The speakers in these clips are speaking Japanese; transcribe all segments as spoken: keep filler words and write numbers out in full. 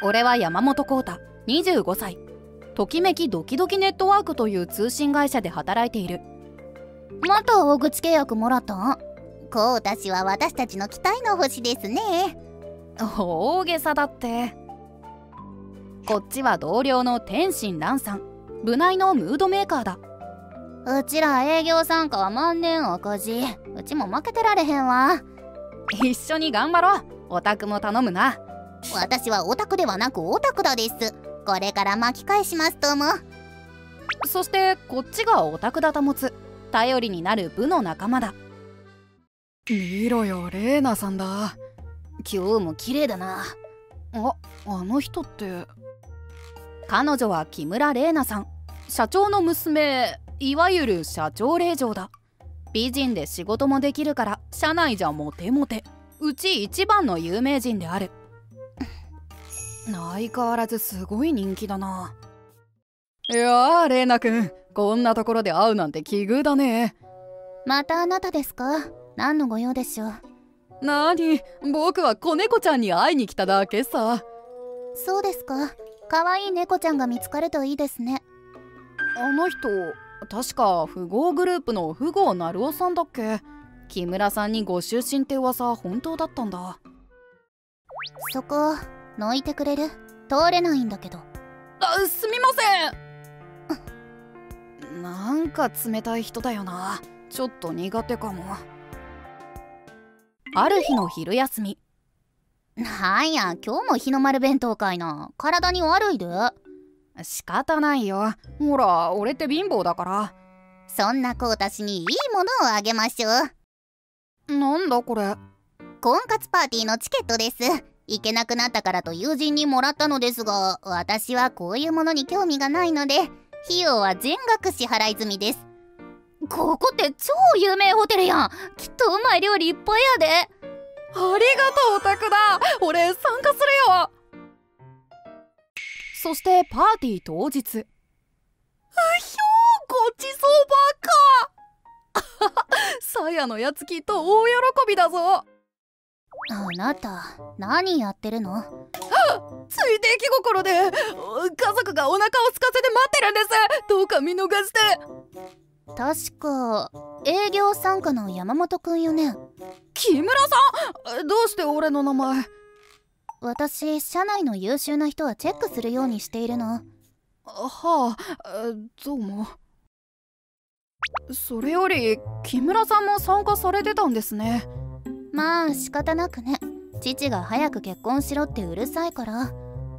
俺は山本浩太、にじゅうごさい、ときめきドキドキネットワークという通信会社で働いている。また大口契約もらったん？浩太氏は私たちの期待の星ですね。大げさだって。こっちは同僚の天心蘭さん、部内のムードメーカーだ。うちら営業参加は万年赤字。うちも負けてられへんわ。一緒に頑張ろう。オタクも頼むな。私はオタクではなくオタクだです。これから巻き返しますとも。そしてこっちがオタクだ保つ、頼りになる部の仲間だ。見ろよ、レーナさんだ。今日も綺麗だな。あ、あの人って。彼女は木村レーナさん、社長の娘、いわゆる社長令嬢だ。美人で仕事もできるから社内じゃモテモテ、うち一番の有名人である。相変わらずすごい人気だな。いやー、レーナくん、こんなところで会うなんて奇遇だね。またあなたですか？何のご用でしょう？なに、僕は子猫ちゃんに会いに来ただけさ。そうですか。可愛い猫ちゃんが見つかるといいですね。あの人、確か富豪グループの富豪成尾さんだっけ？木村さんにご出身って噂本当だったんだ。そこのいてくれる？通れないんだけど。あ、すみません。なんか冷たい人だよな。ちょっと苦手かも。ある日の昼休み。なんや、今日も日の丸弁当かいな。体に悪いで。仕方ないよ。ほら、俺って貧乏だから。そんな子たちにいいものをあげましょう。なんだこれ。婚活パーティーのチケットです。行けなくなったからと友人にもらったのですが、私はこういうものに興味がないので、費用は全額支払い済みです。ここって超有名ホテルやん。きっとうまい料理いっぱいやで。ありがとうオタクだ。俺参加するよ。そしてパーティー当日。うひょー、ごちそうばっか。さやのやつきっと大喜びだぞ。あなた何やってるの？ついて気心で家族がお腹を空かせて待ってるんです。どうか見逃して。確か営業参加の山本くんよね。木村さん、どうして俺の名前？私、社内の優秀な人はチェックするようにしているの。はあ、どうも。それより木村さんも参加されてたんですね。まあ仕方なくね。父が早く結婚しろってうるさいから。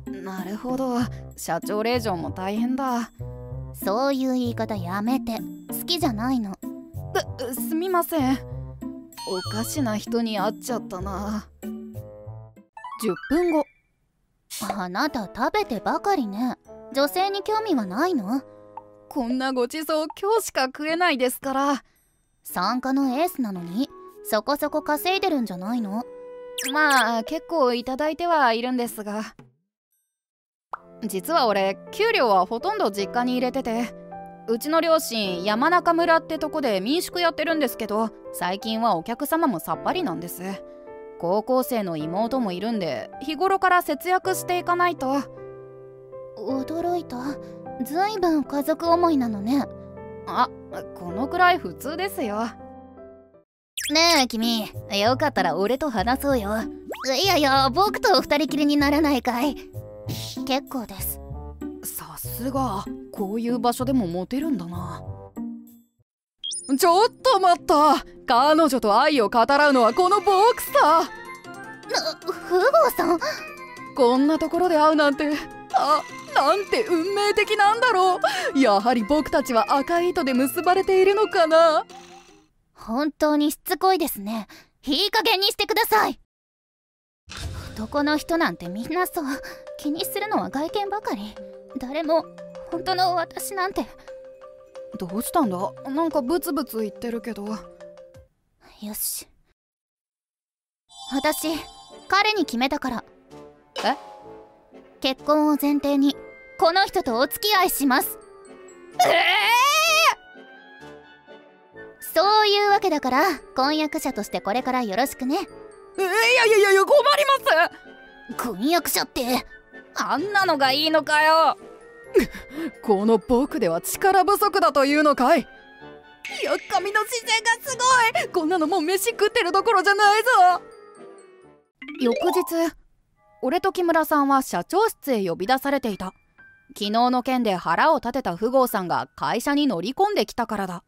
なるほど、社長令嬢も大変だ。そういう言い方やめて、好きじゃないの。すみません。おかしな人に会っちゃったな。じゅっぷんご。あなた食べてばかりね。女性に興味はないの？こんなごちそう今日しか食えないですから。参加のエースなのにそこそこ稼いでるんじゃないの？まあ結構いただいてはいるんですが。実は俺、給料はほとんど実家に入れてて、うちの両親山中村ってとこで民宿やってるんですけど、最近はお客様もさっぱりなんです。高校生の妹もいるんで、日頃から節約していかないと。驚いた。ずいぶん家族思いなのね。あ、このくらい普通ですよ。ねえ君、よかったら俺と話そうよ。いやいや、僕と二人きりにならないかい？結構です。さすが、こういう場所でもモテるんだな。ちょっと待った。彼女と愛を語らうのはこの僕さ。な、富豪さん？こんなところで会うなんて、あ、なんて運命的なんだろう。やはり僕たちは赤い糸で結ばれているのかな。本当にしつこいですね。いい加減にしてください。男の人なんてみんなそう。気にするのは外見ばかり。誰も本当の私なんて。どうしたんだ？なんかブツブツ言ってるけど。よし、私彼に決めたから。え？結婚を前提にこの人とお付き合いします。ええー、そういうわけだから婚約者としてこれからよろしくね。いやいやいや、困ります。婚約者って、あんなのがいいのかよ。この僕では力不足だというのかい。よっこみの自然がすごい。こんなのもう飯食ってるどころじゃないぞ。翌日、俺と木村さんは社長室へ呼び出されていた。昨日の件で腹を立てた富豪さんが会社に乗り込んできたからだ。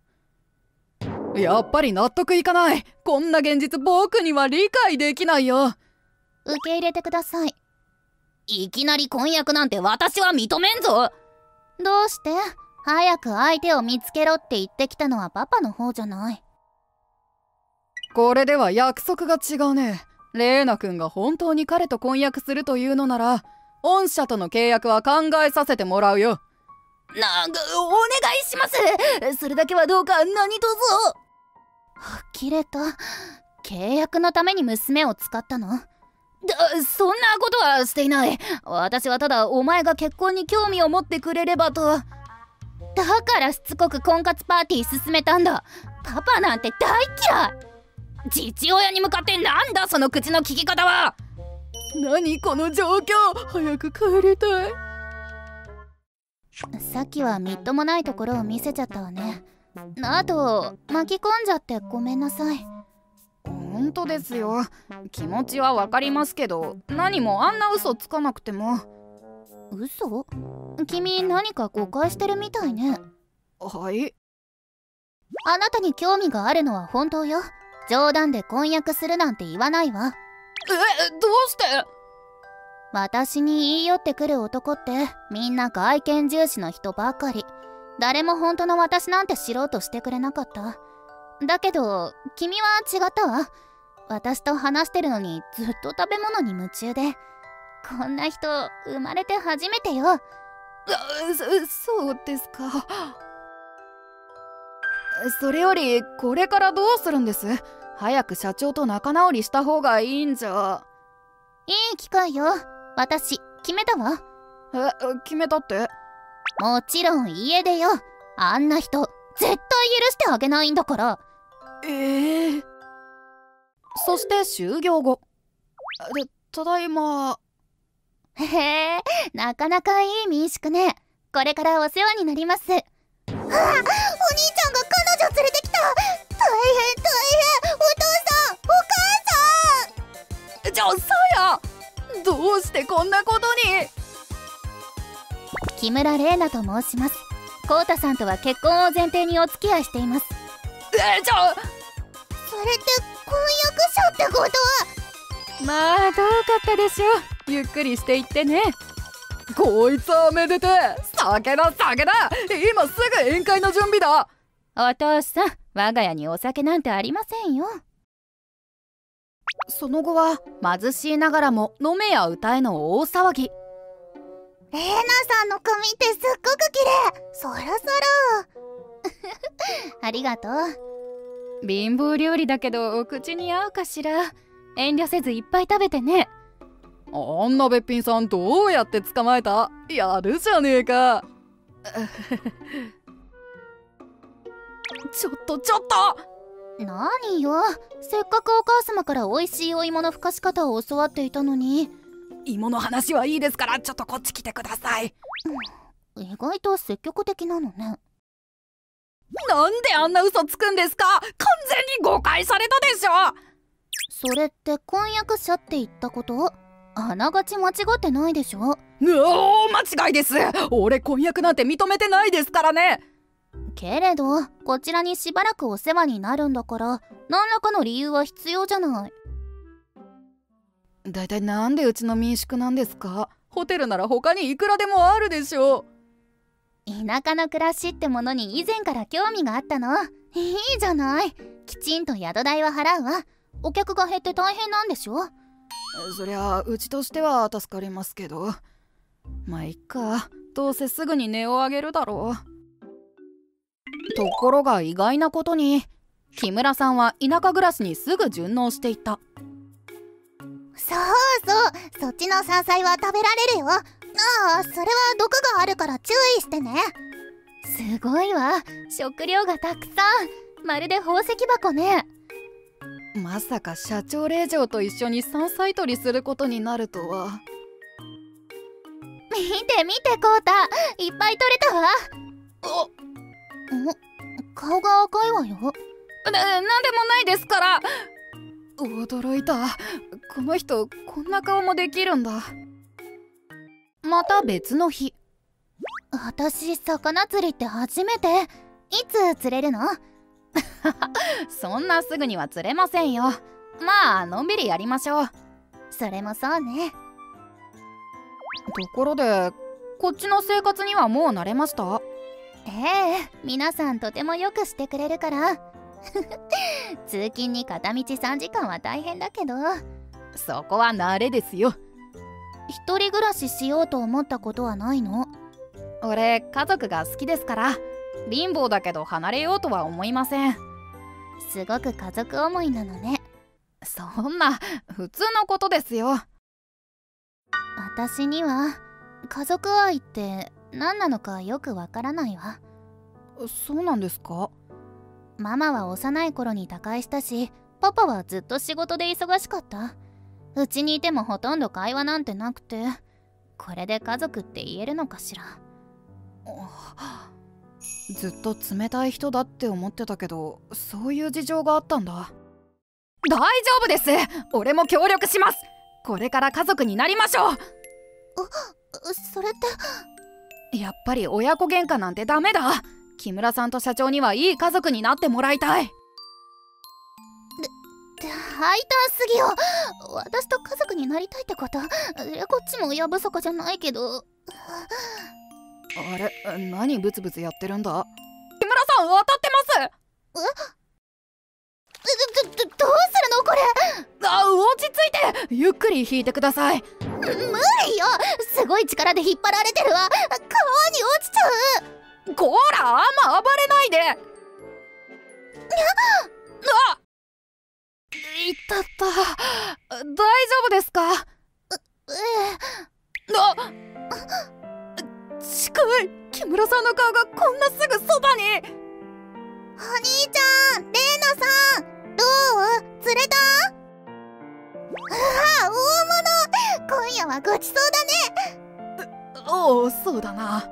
やっぱり納得いかない。こんな現実僕には理解できないよ。受け入れてください。いきなり婚約なんて私は認めんぞ。どうして？早く相手を見つけろって言ってきたのはパパの方じゃない。これでは約束が違うね。レーナ君が本当に彼と婚約するというのなら、御社との契約は考えさせてもらうよ。なんかお願いします。それだけはどうか何とぞ。あきれた。契約のために娘を使ったの？だそんなことはしていない。私はただお前が結婚に興味を持ってくれればと。だからしつこく婚活パーティー進めたんだ。パパなんて大嫌い。父親に向かってなんだその口の利き方は。何この状況。早く帰りたい。さっきはみっともないところを見せちゃったわね。あと巻き込んじゃってごめんなさい。本当ですよ。気持ちはわかりますけど、何もあんな嘘つかなくても。嘘？君何か誤解してるみたいね。はい。あなたに興味があるのは本当よ。冗談で婚約するなんて言わないわ。え、どうして？私に言い寄ってくる男ってみんな外見重視の人ばかり。誰も本当の私なんて知ろうとしてくれなかった。だけど君は違ったわ。私と話してるのにずっと食べ物に夢中で、こんな人生まれて初めてよ。そ、そうですか。それよりこれからどうするんです？早く社長と仲直りした方がいいんじゃ。いい機会よ。私決めたわ。え、決めたって？もちろん家でよ。あんな人絶対許してあげないんだから。ええー、そして就業後。で、ただいま。へえ、なかなかいい民宿ね。これからお世話になります。ああ、お兄ちゃんが彼女連れてきた。大変大変。お父さん、お母さん。じゃあさや、どうしてこんなことに。木村玲奈と申します。コウタさんとは結婚を前提にお付き合いしています。え、じゃあそれって婚約者ってことは。まあ遠かったでしょ。ゆっくりしていってね。こいつはめでて。酒だ酒だ。今すぐ宴会の準備だ。お父さん、我が家にお酒なんてありませんよ。その後は貧しいながらも飲めや歌えの大騒ぎ。レーナさんの髪ってすっごく綺麗。そろそろ。ありがとう。貧乏料理だけどお口に合うかしら。遠慮せずいっぱい食べてね。あんなべっぴんさんどうやって捕まえた？やるじゃねえか。ちょっとちょっと。何よ。せっかくお母様から美味しいお芋のふかし方を教わっていたのに。芋の話はいいですから、ちょっとこっち来てください。うん、意外と積極的なのね。なんであんな嘘つくんですか。完全に誤解されたでしょ。それって婚約者って言ったこと？あながち間違ってないでしょ。おお、間違いです。俺婚約なんて認めてないですからね。けれどこちらにしばらくお世話になるんだから、何らかの理由は必要じゃない。だいたいなんでうちの民宿なんですか。ホテルなら他にいくらでもあるでしょう。田舎の暮らしってものに以前から興味があったの。いいじゃない。きちんと宿代は払うわ。お客が減って大変なんでしょ。そりゃうちとしては助かりますけど。まあいっか、どうせすぐに値を上げるだろう。ところが意外なことに木村さんは田舎暮らしにすぐ順応していた。そうそう、そっちの山菜は食べられるよ。ああ、それは毒があるから注意してね。すごいわ、食料がたくさん。まるで宝石箱ね。まさか社長令嬢と一緒に山菜採りすることになるとは。見て見て、コウタ、いっぱい取れたわ。あっ、顔が赤いわよ。な、なんでもないですから。驚いた、この人こんな顔もできるんだ。また別の日。私、魚釣りって初めて。いつ釣れるの？そんなすぐには釣れませんよ。まあのんびりやりましょう。それもそうね。ところで、こっちの生活にはもう慣れました？ええ、皆さんとてもよくしてくれるから。通勤に片道さんじかんは大変だけど。そこは慣れですよ。一人暮らししようと思ったことはないの？俺、家族が好きですから。貧乏だけど離れようとは思いません。すごく家族思いなのね。そんな普通のことですよ。私には家族愛って何なのかよくわからないわ。そうなんですか？ママは幼い頃に他界したし、パパはずっと仕事で忙しかった。うちにいてもほとんど会話なんてなくて、これで家族って言えるのかしら。ずっと冷たい人だって思ってたけど、そういう事情があったんだ。大丈夫です。俺も協力します。これから家族になりましょう。あ、それってやっぱり親子喧嘩なんてダメだ。木村さんと社長にはいい家族になってもらいたい。だ、大胆すぎよ。私と家族になりたいってこと？こっちも親不足じゃないけど。あれ、何ブツブツやってるんだ？木村さん、当たってます。え？ど, ど, どうするのこれ？あ、落ち着いてゆっくり引いてください。無理よ、すごい力で引っ張られてるわ。川に落ちちゃう。こら、あんま暴れないで。にゃっ、あっ、いたった。大丈夫ですか？ええ。あ、近い。木村さんの顔がこんなすぐそばに。お兄ちゃん、玲奈さん、どう？釣れた？ああ、大物！今夜はごちそうだね。おお、そうだな。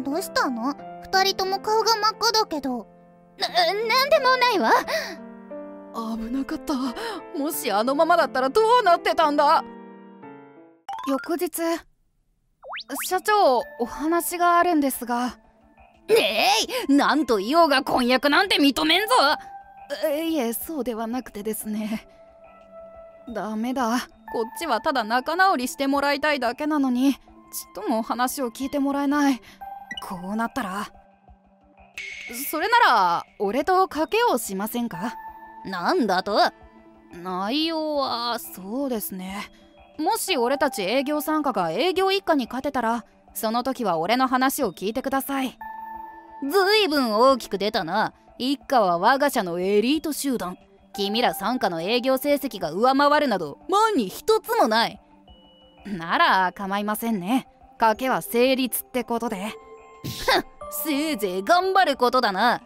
どうしたの？二人とも顔が真っ赤だけど。な、なんでもないわ。危なかった。もしあのままだったらどうなってたんだ。翌日。社長、お話があるんですが。ねえ、なんと言おうが婚約なんて認めんぞ。いえ、そうではなくてですね。ダメだ、こっちはただ仲直りしてもらいたいだけなのに、ちっとも話を聞いてもらえない。こうなったら。それなら俺と賭けをしませんか？なんだと？内容はそうですね。もし俺たち営業参加が営業一課に勝てたら、その時は俺の話を聞いてください。ずいぶん大きく出たな。一課は我が社のエリート集団。君ら傘下の営業成績が上回るなど万に一つもない。なら構いませんね。賭けは成立ってことで。せいぜい頑張ることだな。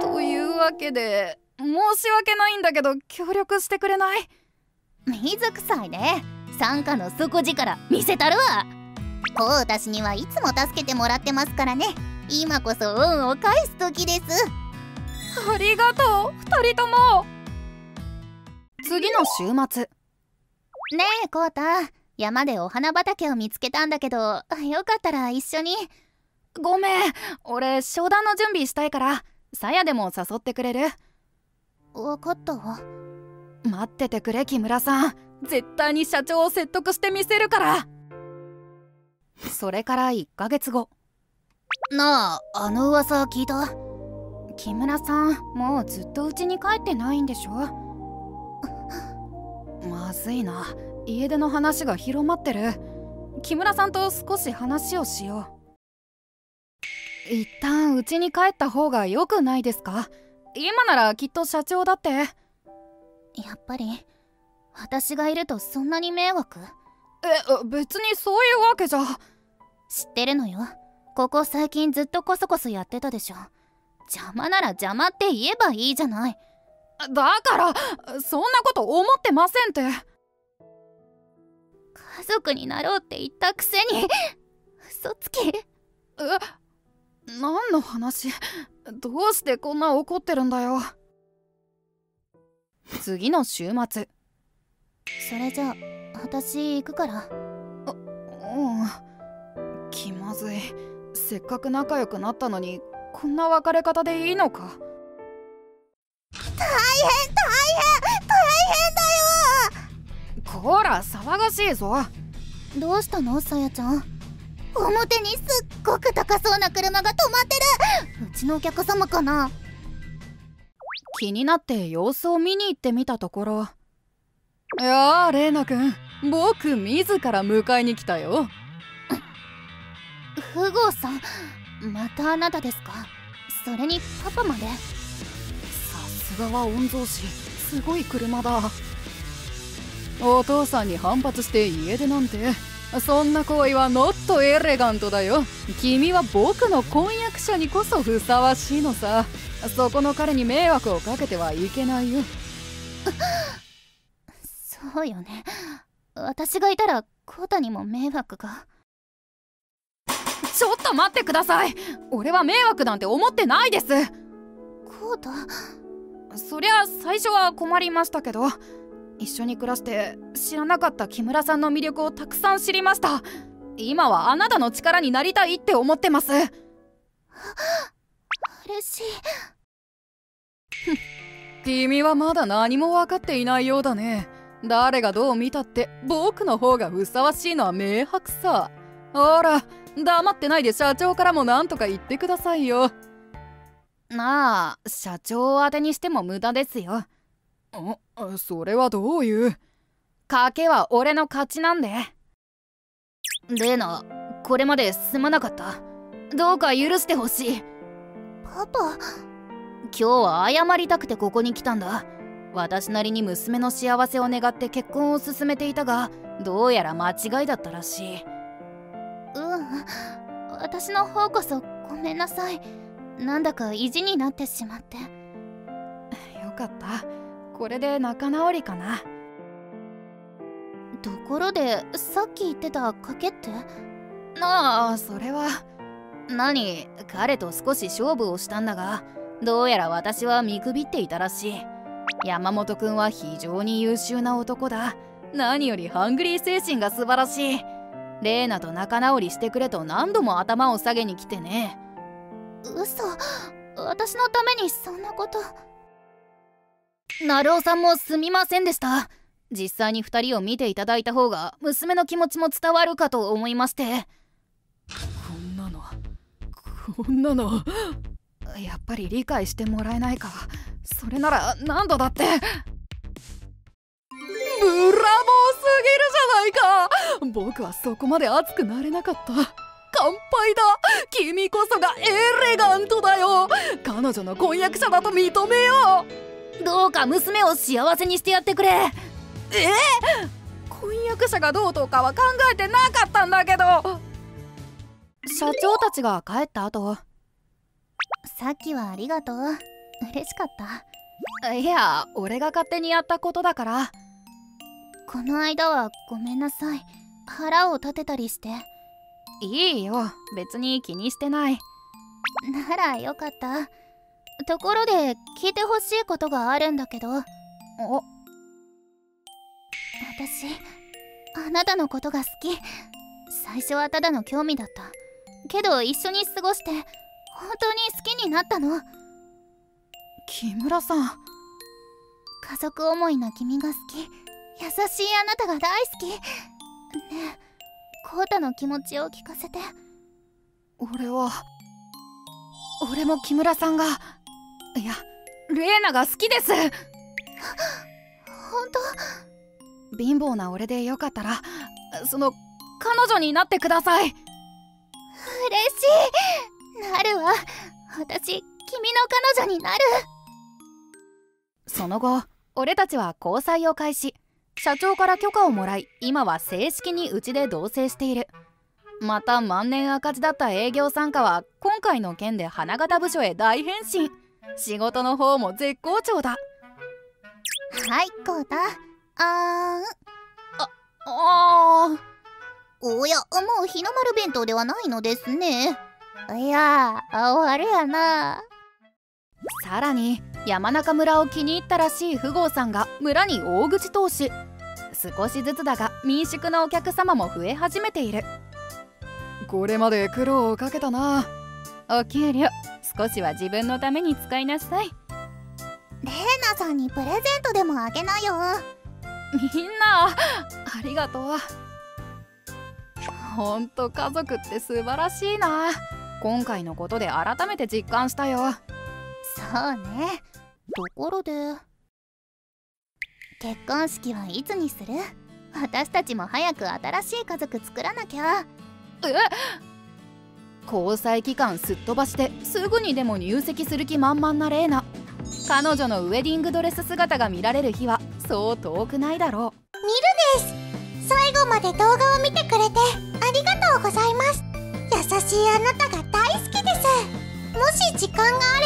というわけで、申し訳ないんだけど協力してくれない？水臭いね。傘下の底力見せたるわ。こう私にはいつも助けてもらってますからね。今こそ恩を返す時です。ありがとう、二人とも。次の週末。ねえコウタ、山でお花畑を見つけたんだけど、よかったら一緒に。ごめん、俺商談の準備したいから、さやでも誘ってくれる？分かったわ。待っててくれ木村さん、絶対に社長を説得してみせるから。それからいっかげつご。なあ、あの噂聞いた？木村さん、もうずっと家に帰ってないんでしょ？まずいな、家出の話が広まってる。木村さんと少し話をしよう。一旦家に帰った方が良くないですか？今ならきっと社長だって。やっぱり私がいるとそんなに迷惑？え、別にそういうわけじゃ。知ってるのよ。ここ最近ずっとコソコソやってたでしょ。邪魔なら邪魔って言えばいいじゃない。だからそんなこと思ってませんって。家族になろうって言ったくせに嘘つき。え、何の話？どうしてこんな怒ってるんだよ。次の週末。それじゃあ私行くから。あ、うん。気まずい。せっかく仲良くなったのにこんな別れ方でいいのか。大変大変大変だよ。こら騒がしいぞ。どうしたのさやちゃん。表にすっごく高そうな車が止まってる。うちのお客様かな。気になって様子を見に行ってみたところ。やあレーナくん、僕自ら迎えに来たよ。フゴーさん、またあなたですか。それにパパまで。さすがは御曹司、すごい車だ。お父さんに反発して家出なんて、そんな行為はノットエレガントだよ。君は僕の婚約者にこそふさわしいのさ。そこの彼に迷惑をかけてはいけないよ。そうよね、私がいたらコタにも迷惑が。ちょっと待ってください。俺は迷惑なんて思ってないです。コタ、そりゃ最初は困りましたけど、一緒に暮らして知らなかった木村さんの魅力をたくさん知りました。今はあなたの力になりたいって思ってます。嬉しい。君はまだ何も分かっていないようだね。誰がどう見たって僕の方がふさわしいのは明白さ。ほら黙ってないで社長からも何とか言ってくださいよ。なあ、社長を当てにしても無駄ですよ。あ、それはどういう。賭けは俺の勝ちなんで。レナ、これまですまなかった。どうか許してほしい。パパ、今日は謝りたくてここに来たんだ。私なりに娘の幸せを願って結婚を勧めていたが、どうやら間違いだったらしい。うん、私の方こそごめんなさい。なんだか意地になってしまって。よかった、これで仲直りかな。ところでさっき言ってた賭けって。ああ、それは何、彼と少し勝負をしたんだが、どうやら私は見くびっていたらしい。山本君は非常に優秀な男だ。何よりハングリー精神が素晴らしい。レーナと仲直りしてくれと何度も頭を下げに来てね。嘘、私のためにそんなこと。成尾さんもすみませんでした。実際にふたりを見ていただいた方が娘の気持ちも伝わるかと思いまして。こんなのこんなのやっぱり理解してもらえないか。それなら何度だって。ブラボーすぎるじゃないか。僕はそこまで熱くなれなかった。乾杯だ。君こそがエレガントだよ。彼女の婚約者だと認めよう。どうか娘を幸せにしてやってくれ。えっ、婚約者がどうとかは考えてなかったんだけど。社長たちが帰った後、さっきはありがとう、嬉しかった。いや、俺が勝手にやったことだから。この間はごめんなさい、腹を立てたりして。いいよ、別に気にしてない。ならよかった。ところで聞いてほしいことがあるんだけど。お、私あなたのことが好き。最初はただの興味だったけど、一緒に過ごして本当に好きになったの。木村さん、家族思いの君が好き。優しいあなたが大好き。ねえ、コータの気持ちを聞かせて。俺は俺も木村さんが、いや、レーナが好きです。本当？貧乏な俺でよかったら、その彼女になってください。嬉しい、なるわ。私、君の彼女になる。その後、俺たちは交際を開始。社長から許可をもらい、今は正式にうちで同棲している。また万年赤字だった営業参加は今回の件で花形部署へ大変身。仕事の方も絶好調だ。はい、コータ。あーん。あ、あー。おや、もう日の丸弁当ではないのですね。いやあ、あれやな。さらに山中村を気に入ったらしい富豪さんが村に大口投資。少しずつだが民宿のお客様も増え始めている。これまで苦労をかけたな。お給料少しは自分のために使いなさい。レーナさんにプレゼントでもあげなよ。みんなありがとう。ほんと家族って素晴らしいな。今回のことで改めて実感したよ。そうね。ところで結婚式はいつにする？私たちも早く新しい家族作らなきゃ。え？交際期間すっ飛ばしてすぐにでも入籍する気満々なレーナ。彼女のウェディングドレス姿が見られる日はそう遠くないだろう。見るです。最後まで動画を見てくれてありがとうございます。優しいあなたが大好きです。もし時間があれ